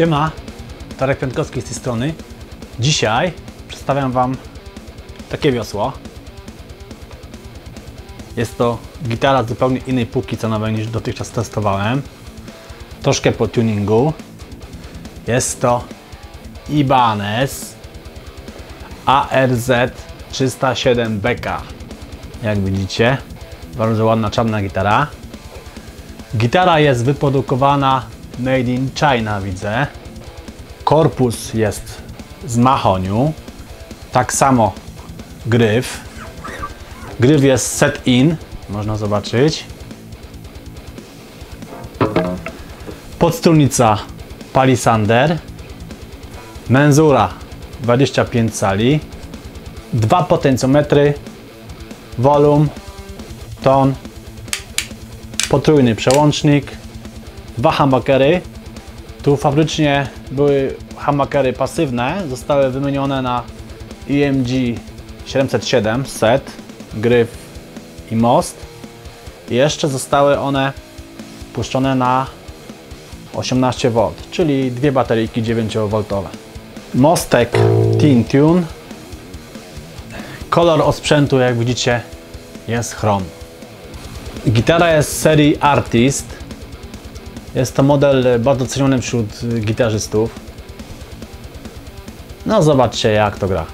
Siema, Tarek Piątkowski z tej strony. Dzisiaj przedstawiam Wam takie wiosło. Jest to gitara zupełnie innej półki cenowej niż dotychczas testowałem. Troszkę po tuningu. Jest to Ibanez ARZ 307BK. Jak widzicie, bardzo ładna czarna gitara. Gitara jest wyprodukowana made in China, widzę. Korpus jest z mahoniu. Tak samo gryf. Gryf jest set in, można zobaczyć. Podstrunnica palisander. Menzura 25 cali. 2 potencjometry. Wolum, ton, potrójny przełącznik. 2 humbuckery. Tu fabrycznie były humbuckery pasywne, zostały wymienione na EMG 707 set, gryf i most. I jeszcze zostały one puszczone na 18V, czyli 2 bateryjki 9V. Mostek Tin Tune. Kolor osprzętu, jak widzicie, jest chrom. Gitara jest z serii Artist. Jest to model bardzo ceniony wśród gitarzystów. No zobaczcie, jak to gra.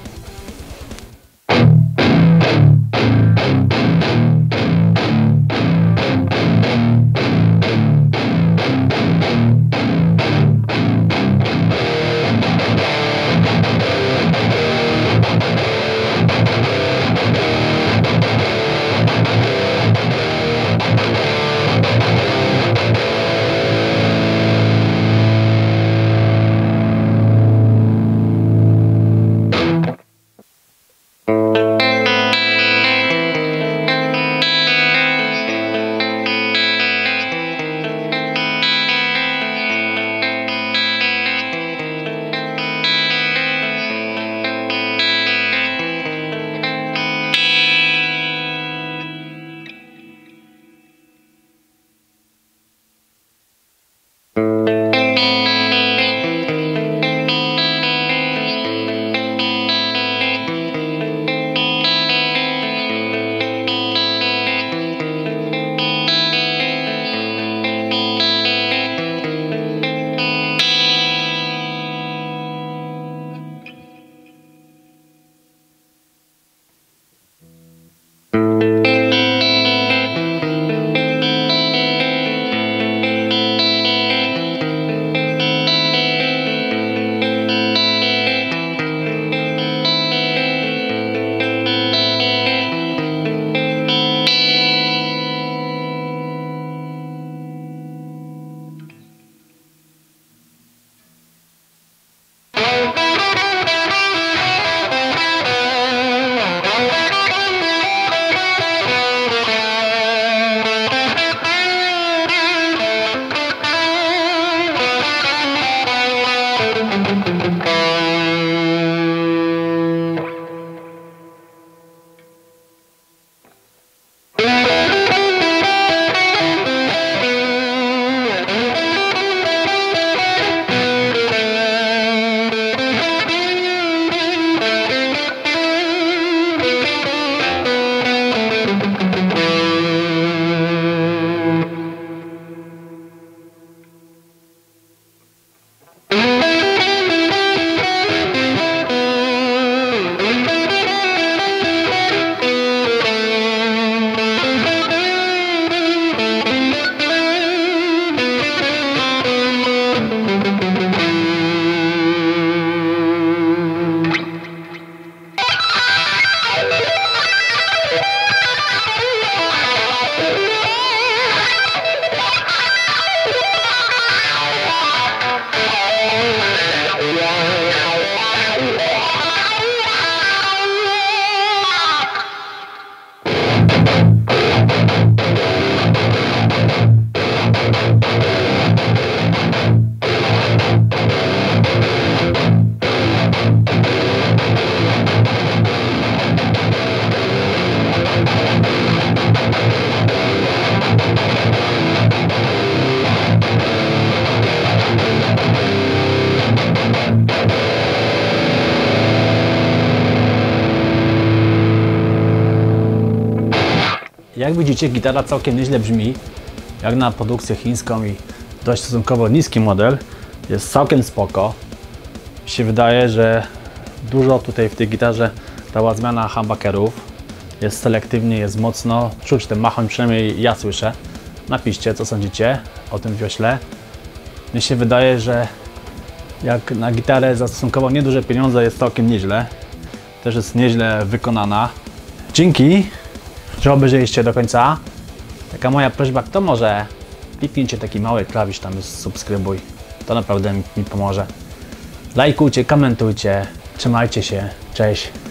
Jak widzicie, gitara całkiem nieźle brzmi, jak na produkcję chińską i dość stosunkowo niski model. Jest całkiem spoko. Mi się wydaje, że dużo tutaj w tej gitarze dała zmiana humbuckerów. Jest selektywnie, jest mocno. Czuć ten machoń, przynajmniej ja słyszę. Napiszcie, co sądzicie o tym wiośle. Mi się wydaje, że jak na gitarę za stosunkowo nieduże pieniądze jest całkiem nieźle. Też jest nieźle wykonana. Dzięki, że obejrzeliście do końca. Taka moja prośba, kto może kliknijcie taki mały klawisz, tam jest subskrybuj. To naprawdę mi pomoże. Lajkujcie, komentujcie, trzymajcie się, cześć.